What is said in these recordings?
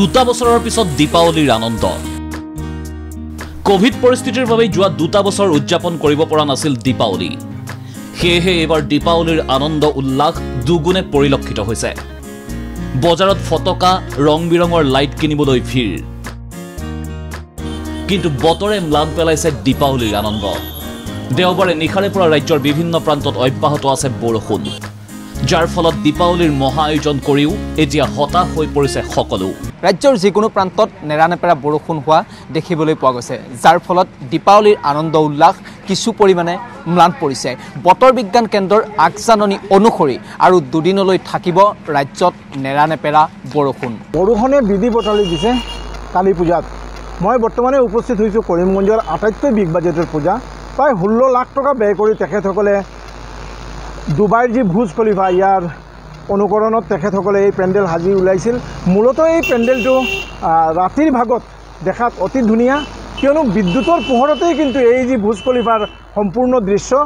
2 বছৰৰ পিছত দীপাৱলীৰ আনন্দ কোভিড পৰিস্থিতিৰ বাবে যোৱা 2 বছৰ উদযাপন কৰিব পৰা নাছিল দীপাৱলী সেয়ে এবাৰ দীপাৱলীৰ আনন্দ উল্লাস দুগুণে পৰিলক্ষিত হৈছে বজাৰত ফটকা ৰং বিৰঙৰ লাইট কিনিবলৈ ভিৰ কিন্তু বতৰে ম্লান পেলাইছে দীপাৱলীৰ আনন্দ দেওবাৰে নিখাৰে পৰা ৰাজ্যৰ বিভিন্ন প্ৰান্তত অব্যাহত আছে বৰষুণ जार फल दीपावलीर महा आयोजन करिओ एतिया हताश हो परिसे सकलो राज्यर जिकोनो प्रांतत नेरानेपेरा बरखुण हुआ देखिबोले पोৱা গৈছে जार फल दीपावलीर आनंद उल्लास किछु परिमाणे म्लान परिसे बतर विज्ञान केन्द्रर आगजाननी अनुखरि आरो दुदिनलै থাকিব राज्यत नेरानेपेरा बरखुण बरखुणे बिधि बतली दिसे काली पूजात মই বৰ্তমানে উপস্থিত হৈছো কৰিমগঞ্জৰ 28 বিগ বাজেটৰ পূজা প্ৰায় 16 লাখ টকা ব্যয় কৰি তেখেতসকলে दुबईर जी भोज खलिफा यार अनुकरण पेन्डेल हाजी ऊल मूलत ये पेन्डेल तो रातिर भागत देखा अति धुनिया क्यों विद्युतर पोहरते ही भोज खलिफार सम्पूर्ण दृश्य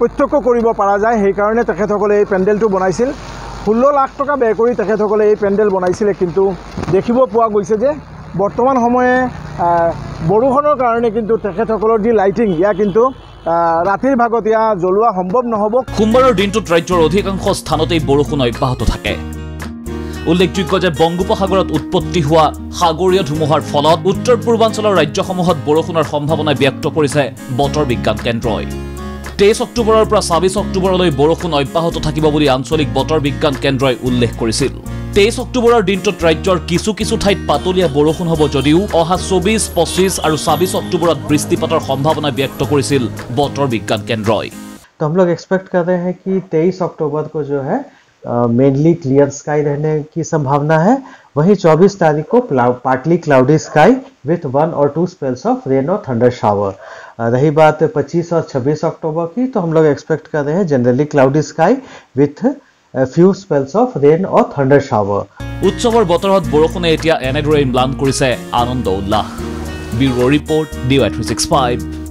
प्रत्यक्ष करिब पारा जाए हेइकारणे तेखेतসকলে पेन्डेल तो बनाइसिल 16 लाख टका व्यय करि तेखेतসকলে पेन्डेल बनाइसिले किन्तु देखिब पोৱা গৈছে जे बर्तमान समय बरखुणर कारणे किन्तु तेखेतসকলৰ जी लाइटिंग या किन्तु रातिर भागत या जलुआ सम्भव नहब सोमवार दिनटुत राज्यर अधिकांश स्थानतेई बरखुण अब्याहत थाके उल्लेखयोग्य जे बंगोपसागरत उत्पत्ति हुआ सागरीय धुमुहार फलत उत्तर पूर्वांचলৰ राज्যসমূহত बरखुণৰ সম্ভাৱনা ব্যক্ত কৰিছে বতৰ বিজ্ঞান কেন্দ্ৰই 23 অক্টোবৰৰ পৰা 26 অক্টোবৰলৈ বৰষুণ অব্যাহত থাকিব বুলি আঞ্চলিক বতৰ বিজ্ঞান কেন্দ্ৰই উল্লেখ কৰিছিল 23 অক্টোবৰৰ দিনটোত ৰাজ্যৰ কিছু কিছু ঠাইত পাতলীয়া বৰষুণ হ'ব যদিও অহা 24 25 আৰু 26 অক্টোবৰত বৃষ্টিপাতৰ সম্ভাৱনা ব্যক্ত কৰিছিল বতৰ বিজ্ঞান কেন্দ্ৰই तो हम लोग एक्सपेक्ट कर रहे हैं कि 23 अक्टूबर को जो है मेनली क्लियर स्काई रहने की संभावना है वहीं 24 तारीख को पार्टली क्लाउडी स्काई विथ 1 और 2 स्पेल्स ऑफ रेन और थंडर शावर रही बात 25 और 26 अक्टूबर की तो हम लोग एक्सपेक्ट कर रहे हैं generally cloudy sky with few spells of rain और थंडर शावर उत्सवर बतरहत बरखुणे एटिया एनेदरे म्लान करिसे आनंद उल्लास ब्यूरो रिपोर्ट DY365